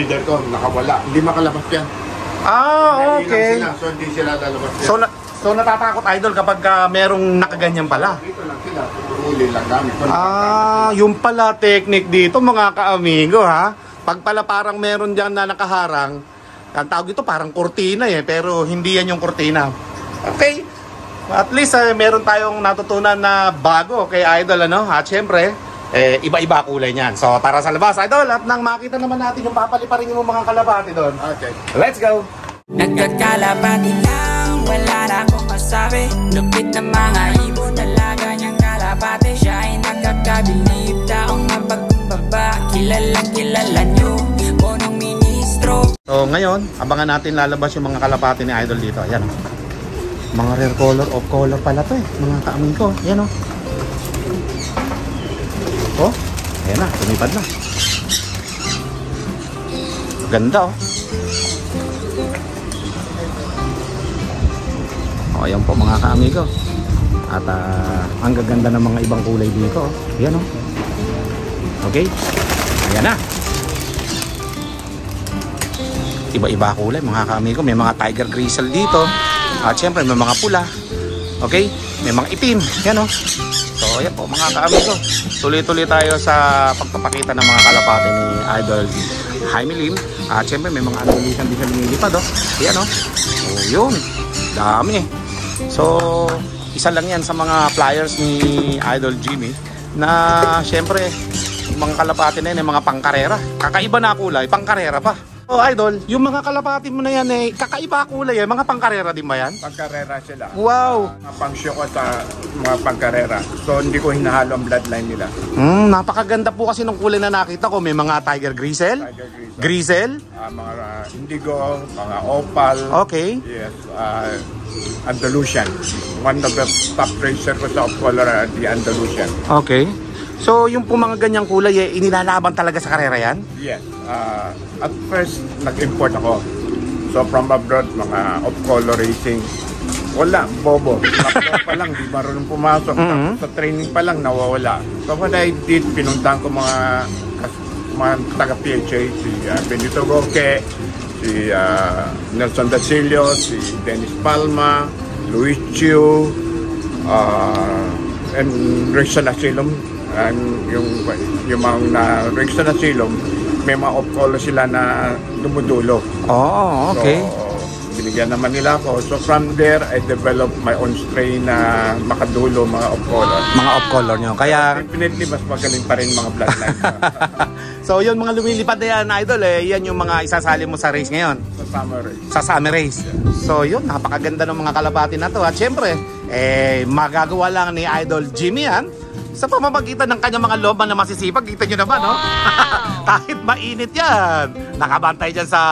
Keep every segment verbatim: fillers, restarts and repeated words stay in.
breeder ko, nakawala. Hindi makalabas yan. Ah, okay. Sila, so hindi sila lalabas yan. So, na so natatakot, idol, kapag uh, merong nakaganyan pala? Dito lang sila, tutuloy lang gamit. Ah, yung pala technique dito, mga ka-amigo, ha? Pag pala parang meron dyan na nakaharang, ang tawag dito parang kurtina eh, pero hindi yan yung kurtina. Okay, at least eh, meron tayong natutunan na bago kay idol, ano? At syempre, eh, iba-iba kulay niyan. So, tara sa labas, idol, at nang makita naman natin yung papaliparin yung mga kalapati doon. Okay, let's go! Nagkakalapati lang, wala na akong masabi. Lupit ng mga ibon, talaga niyang kalapati. Siya ay nakakabilib, taong mapagkumbaba. Kilalang kilala niyo, Punong Ministro. So, ngayon, abangan natin lalabas yung mga kalapati ni idol dito. Ayan, mga rare color of color pala to eh, mga kaamin ko. Ayan o. Oh, ayan na, tumipad na. Ganda o. Oh, ayan po mga kaamigo. At uh, ang gaganda ng mga ibang kulay dito. Oh. Ayan o. Oh. Okay. Ayan na. Iba-iba kulay mga kaamigo. May mga tiger grizzle dito. At syempre may mga pula. Okay. May mga itim. Ayan o. Oh. So ayan po mga kaamigo. Tuloy-tuloy tayo sa pagpapakita ng mga kalapati ni Idol Jaime Lim. At syempre may mga anulisan din sa lumilipad. Oh. Ayan o. Oh. So yun. Dami eh. So, isa lang yan sa mga flyers ni Idol Jimmy na syempre mga kalapati na yun, mga pangkarera. Kakaiba na kulay, pangkarera pa. So, Idol, yung mga kalapati mo na yan eh, kakaiba kulay eh, mga pangkarera din ba yan? Pangkarera sila. Wow! Uh, Pangsyo ko sa mga pangkarera. So, hindi ko hinahalo ang bloodline nila. Mm, napakaganda po kasi nung kulay na nakita ko. May mga tiger grizzle, tiger grizzle, grizzle. Uh, mga uh, indigo, mga opal. Okay. Yes, uh, Andalusian. One of the top racer ko sa color, the Andalusian. Okay. So, yung po mga ganyang kulay, eh, inilalaban talaga sa karera yan? Yes. Uh, at first, nag-import ako. So, from abroad, mga off-color racing. Wala, bobo. Laptop pa lang, di marunong pumasok. Mm -hmm. Sa training pa lang, nawawala. So, what I did, pinuntahan ko mga, mga taga-P H A, si uh, Benito Roque, si uh, Nelson Dacilio, si Dennis Palma, Luis Chiu, uh, and Rishan Asilom. Um, yung yung mga na Rishan Asilom, may mga off-color sila na dumudulo. Oh, okay. So, binigyan naman nila ako. So from there, I developed my own strain na makadulo, mga off-color. Mga off-color nyo. Kaya... Definitely, mas magaling pa rin mga bloodline. So yun, mga lumilipad na yan, idol, eh, yan yung mga isasali mo sa race ngayon. Sa summer race. Sa summer race. Yeah. So yun, napakaganda ng mga kalapati na to. At syempre, eh, magagawa lang ni Idol Jimmy yan sa pamamagitan ng kanyang mga loban na masisipag. Kita nyo naman, no? Kahit mainit yan, nakabantay dyan sa,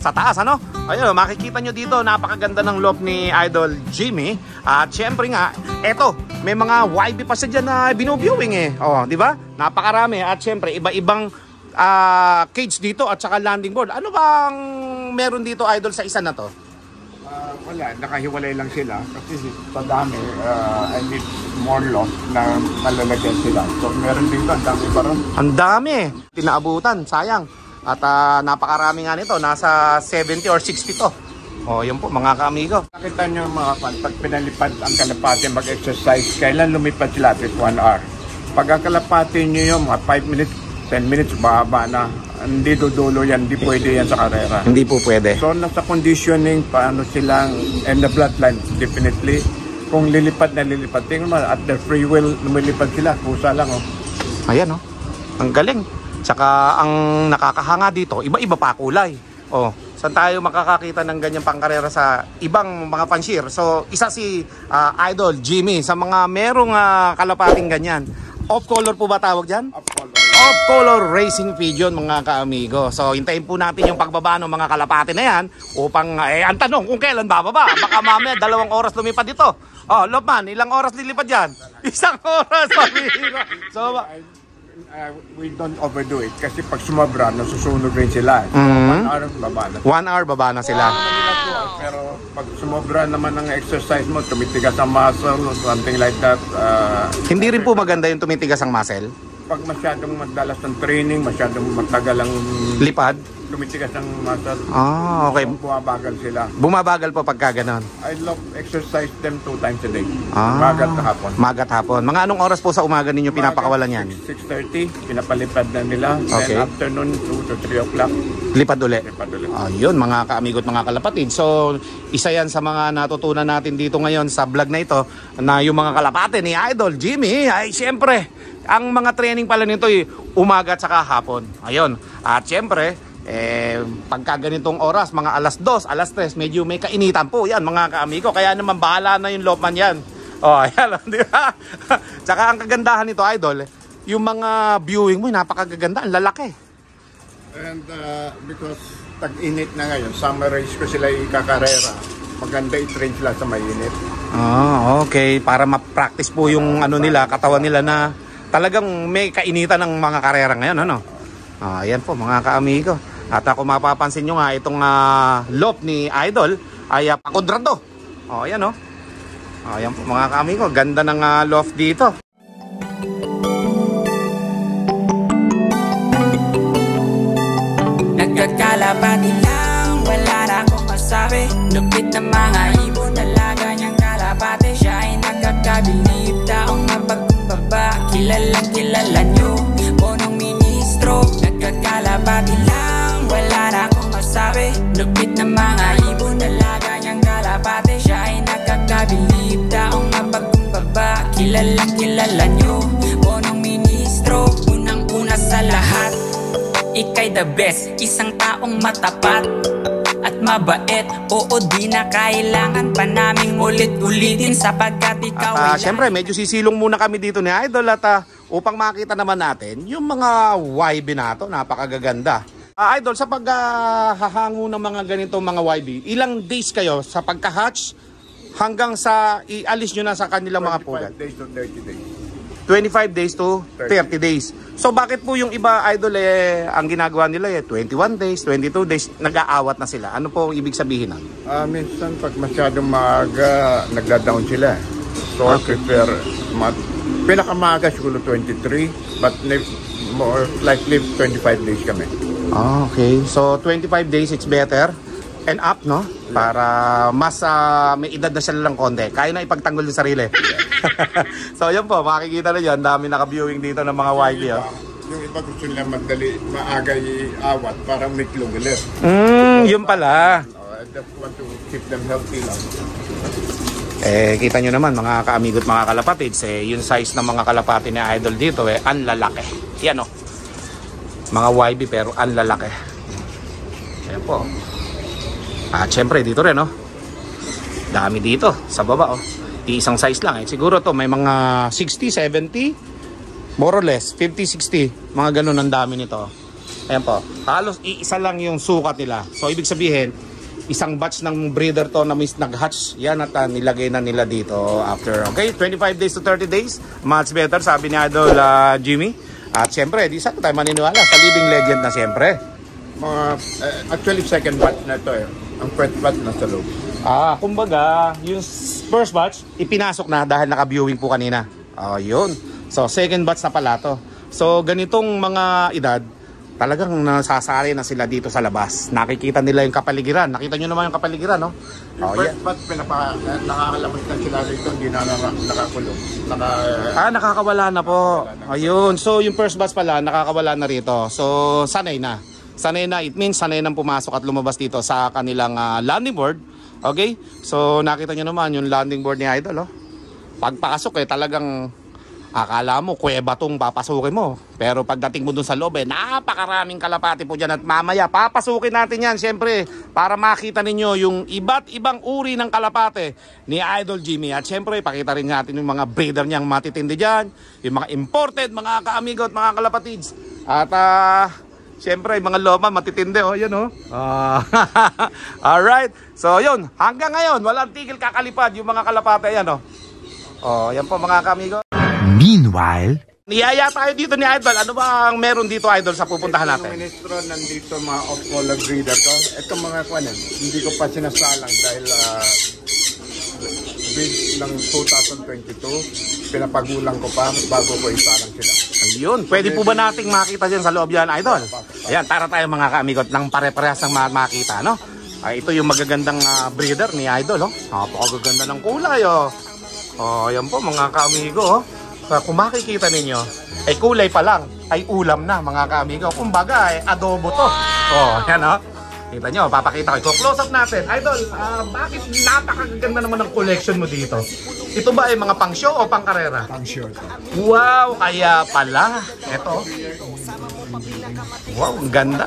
sa taas, ano? Ayun, makikita nyo dito, napakaganda ng lob ni Idol Jimmy. At syempre nga, eto, may mga Y B pa siya dyan na binubiewing eh. O, di ba? Napakarami. At syempre, iba-ibang uh, cage dito at saka landing board. Ano bang meron dito, Idol, sa isa na to? Uh, wala, nakahiwalay lang sila kasi sa dami, uh, I need more lot na malalagyan sila. So meron dito, ang dami pa rin. Ang dami, tinaabutan, sayang. At uh, napakarami nga nito, nasa seventy or sixty to. O, oh, yun po mga kaamigo. Nakita nyo mga fan, pag pinalipad ang kalapati mag-exercise, kailan lumipad sila? At one hour. Pag ang kalapati nyo yung mga five minutes, ten minutes, bababa na. Hindi dudulo yan, hindi pwede yan sa karera. Hindi po pwede. So nasa conditioning, paano silang, and the bloodline, definitely. Kung lilipad na lilipad, tingnan mo, at the free will, lumilipad sila, pusa lang o. Oh. Ayan o, oh. Ang galing. Tsaka ang nakakahanga dito, iba-iba pa kulay. O, oh, saan tayo makakakita ng ganyang pangkarera sa ibang mga fansheer? So isa si uh, Idol Jimmy sa mga merong uh, kalapating ganyan. Off-color po ba tawag dyan? Off-color. Off-color racing pigeon mga kaamigo. So hintayin po natin yung pagbaba ng mga kalapati na yan. Upang, eh, ang tanong kung kailan bababa. Baka mamaya dalawang oras lumipad dito. Oh, Lopman, ilang oras lilipad yan? Isang oras, amigo. So, Uh, we don't overdo it kasi pag sumabra, nasusunog rin sila. Mm-hmm. One hour, baba na. One hour, baba na sila. Wow. Pero pag sumabra naman ang exercise mo, tumitigas ang muscle, something like that. Uh, Hindi rin po maganda yung tumitigas ang muscle? pag masyadong madalas ng training, masyadong matagal ang lipad, tumitigas ng muscle. Ah, okay. So, bumabagal sila. Bumabagal po pagka ganon. I love exercise them two times a day. Ah, magat na hapon. Magat hapon. Mga anong oras po sa umaga ninyo magat, pinapakawalan yan? six thirty, pinapalipad na nila. Okay. Then afternoon, two to three o'clock. Lipad ulit. Lipad ulit. Ayun, ah, mga kaamigot, mga kalapatid. So, isa yan sa mga natutunan natin dito ngayon sa vlog na ito, na yung mga kalapatid ni Idol Jimmy, ay siyempre, ang mga training pala nito ay umaga at saka hapon. Ayun. At siyempre, eh, pagka ganitong oras, mga alas dos, alas tres, medyo may kainitan po yan mga kaamigo. Kaya naman bahala na yung lopman yan. Oh, ayan, di ba? Tsaka ang kagandahan nito, Idol, yung mga viewing mo, napakaganda, ang lalaki. And uh, because tag-init na ngayon, summarize ko sila ikakarera. Maganda i-train sila sa mainit. Ah, okay. Para ma-practice po yung uh, ano nila, katawan nila na talagang may kainitan ng mga karera ngayon, ano? Ah, ayan po mga kaamigo. At ako mapapansin nyo nga, itong uh, loop ni Idol ay uh, pakudrado. O, ayan o. O, ayan po mga kaamigo, ganda ng uh, loft dito. Nagkakalapati lang, wala na akong masabi. Lupit ng mga ibon, talaga niyang kalapati. Siya ay nagkakabilib, taong mapagkumbaba. Kilalang kilala nyo, Punong Ministro. Nagkakalapati lang, wala na akong masabi. Lupit ng mga ibon, talaga niyang kalapate. Siya ay nakakabilib, taong mapagkumbaba. Kilalang kilala nyo, Punong Ministro. Unang-una sa lahat, ikay the best, isang taong matapat at mabait. Oo, di na kailangan pa naming ulit-ulitin, sapagkat ikaw ay... At uh, siyempre, medyo sisilong muna kami dito ni Idol, at uh, upang makita naman natin yung mga Y B na ito, napakagaganda. Uh, Idol, sa paghahango uh, ng mga ganito mga Y B, ilang days kayo sa pagka-hatch hanggang sa ialis nyo na sa kanilang mga pugat? twenty-five days to thirty days. twenty-five days to thirty days. So bakit po yung iba, Idol, eh, ang ginagawa nila eh, twenty-one days, twenty-two days, nag-aawat na sila? Ano po ibig sabihin ng? Uh, minsan pag masyadong maaga, nagla-down sila. So okay. I prefer, pinakamaga siguro twenty-three, but more likely twenty-five days kami. Ah, okay. So, twenty-five days, it's better. And up, no? Para mas uh, may edad na siya lang konti. Kaya na ipagtanggol yung sarili. So, yun po. Makikita na yun. Dami naka-viewing dito ng mga Y P. Yung, oh. yung iba gusto nila madali, maagay awat para may klong ulit. Mm, yun pala. I just want to keep them healthy lang. Eh, kita nyo naman, mga kaamigot, mga kalapatids, eh, yung size ng mga kalapati na Idol dito, eh, ang lalaki. Yan, oh. Mga Y B pero ang lalaki. Ayan po. At syempre dito rin, oh. Dami dito sa baba, oh. Isang size lang, eh. Siguro to may mga sixty, seventy, more or less, fifty, sixty. Mga ganun ang dami nito. Ayan po. Halos iisa lang yung sukat nila. So ibig sabihin, isang batch ng breeder to na mis nag-hatch. Yan at uh, nilagay na nila dito after. Okay, twenty-five days to thirty days. Much better, sabi ni Idol uh, Jimmy. At siyempre, di saan tayo maniniwala sa living legend na siyempre. Mga, uh, actually, second batch na ito eh. Ang first batch na sa loob. Ah, kumbaga, yung first batch, ipinasok na dahil naka-viewing po kanina. Oh, yun. So, second batch na pala ito. So, ganitong mga edad, talagang nasasari na sila dito sa labas. Nakikita nila yung kapaligiran. Nakita nyo naman yung kapaligiran, no? Yung oh, first yeah. batch, pinapa, nakakalabas na sila dito, hindi na nakakulong. Naka, ah, nakakawala na po. Nakakawala na. Ayun. So, yung first batch pala, nakakawala na rito. So, sanay na. Sanay na. It means, sanay nang pumasok at lumabas dito sa kanilang uh, landing board. Okay? So, nakita nyo naman yung landing board ni Idol, oh. Pagpasok, eh, talagang akala mo, kuweba tong papasukin mo. Pero pagdating mo dun sa loob, eh, napakaraming kalapati po dyan. At mamaya, papasukin natin yan, siyempre, para makita ninyo yung iba't ibang uri ng kalapate ni Idol Jimmy. At siyempre, pakita rin natin yung mga breeder niyang matitindi dyan, yung mga imported, mga kaamigo at mga kalapatids. At, ah, uh, siyempre, mga loma, matitindi, oh, yun, oh. Uh, Alright, so, yun, hanggang ngayon, walang tigil kakalipad yung mga kalapate, ayan, oh. Oh, yan po, mga kaamigo. Meanwhile, niyaya tayo dito ni Idol. Ano ba ang meron dito, Idol, sa pupuntahan natin? Ito, Ministro, nandito mga off-color breeder to. Ito mga kwanan, hindi ko pa sinasalang dahil uh, bid ng twenty twenty-two. Pinapagulang ko pa bago ko isalang sila. Ayun, pwede po ba nating makita dyan sa loob yan, idol? Ayan, tara tayo mga kaamigot ng pare-parehas ng makita, no? Ay, ito yung magagandang uh, breeder ni idol, oh. Napakaganda ng kulay, oh. Oh, ayan po mga kaamigo, oh. So, kung makikita ninyo, ay eh, kulay pa lang, ay ulam na mga kaamigo. Kumbaga, ay eh, adobo to. Oh, ayan, oh. Kita nyo, papakita ko. So, close up natin. Idol, uh, bakit napakaganda naman ang collection mo dito? Ito ba ay mga pang-show o pang-karera? Pang-show. Wow, kaya pala. Ito. Wow, ganda.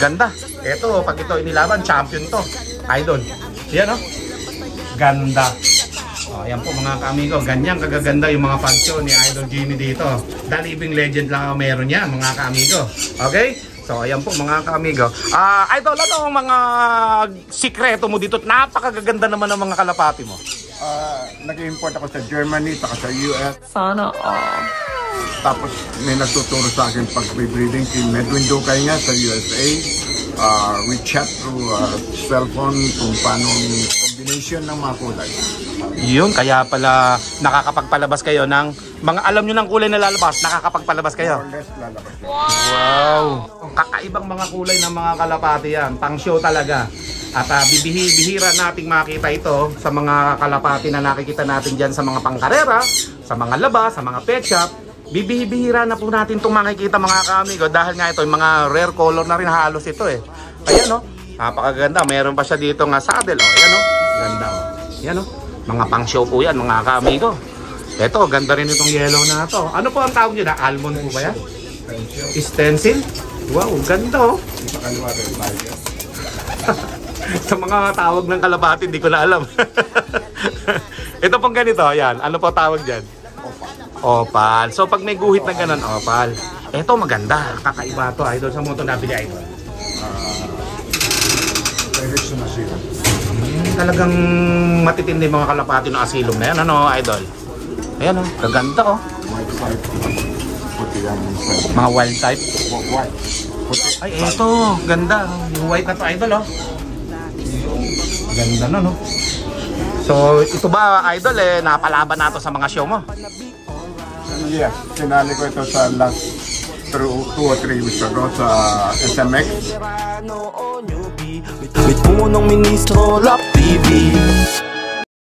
Ganda. Ito, pag ito inilaban, champion to. Idol. Yan o. Oh. Ganda. O, oh, yan po mga kaamigo. Ganyan kagaganda yung mga pang-show ni Idol Jimmy dito. The living legend lang ako meron niya, mga kaamigo. Okay? So, ayan po mga kaamigo. Ah, uh, idol, ano ang mga sikreto mo dito? Napakaganda naman ng mga kalapati mo. Ah, uh, nag-import ako sa Germany, saka sa U S. Sana all. Tapos, may nagtuturo sa akin pag breeding si Medwin Dukanya sa U S A. Uh, we chat through uh, cellphone kung paano combination ng mga kulay. Yun, kaya pala nakakapagpalabas kayo ng... Mga alam nyo ng kulay na lalabas, nakakapagpalabas kayo. Wow! Kakaibang mga kulay ng mga kalapati yan. Pang show talaga. At uh, bibihira nating makita ito sa mga kalapati na nakikita natin dyan sa mga pangkarera, sa mga laba, sa mga pet shop. Bibihira na po natin itong makikita mga kaamigo dahil nga ito yung mga rare color na rin halos ito eh. Ayan o, oh, napakaganda. Meron pa siya dito nga saddle. Oh, ayan o, oh, ganda o. Oh. Ayan o, oh, mga pang show po yan mga kaamigo. Eto, ganda rin itong yellow na to. Ano po ang tawag nyo na? Almond po ba yan? Stencil? Wow, ganda oh. Sa mga tawag ng kalapati, hindi ko na alam. Ito pong ganito, yan. Ano po tawag dyan? Opal. So, pag may guhit na ganun, opal. Eto, maganda. Kakaiba to, idol. Saan mo ito nabili, idol? Rishan Asilom. Talagang matitindi mga kalapati ng asilom na yan. Ano, idol? Ayan o, kaganda o. White type. Puti yan. Mga wild type. White. Puti. Ay, eto. Ganda. Yung white na to, idol o. Ganda na no. So, ito ba, idol eh, napalaban na to sa mga show mo? Yeah. Sinali ko ito sa last two or three weeks ago sa S M X. With Punong Ministro Loft T V.